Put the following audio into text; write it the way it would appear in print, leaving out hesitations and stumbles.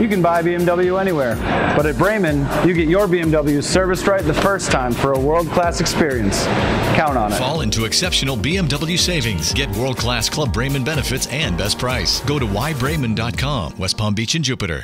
You can buy BMW anywhere, but at Braman, you get your BMW serviced right the first time for a world-class experience. Count on it. Fall into exceptional BMW savings. Get world-class Club Braman benefits and best price. Go to whybraman.com, West Palm Beach and Jupiter.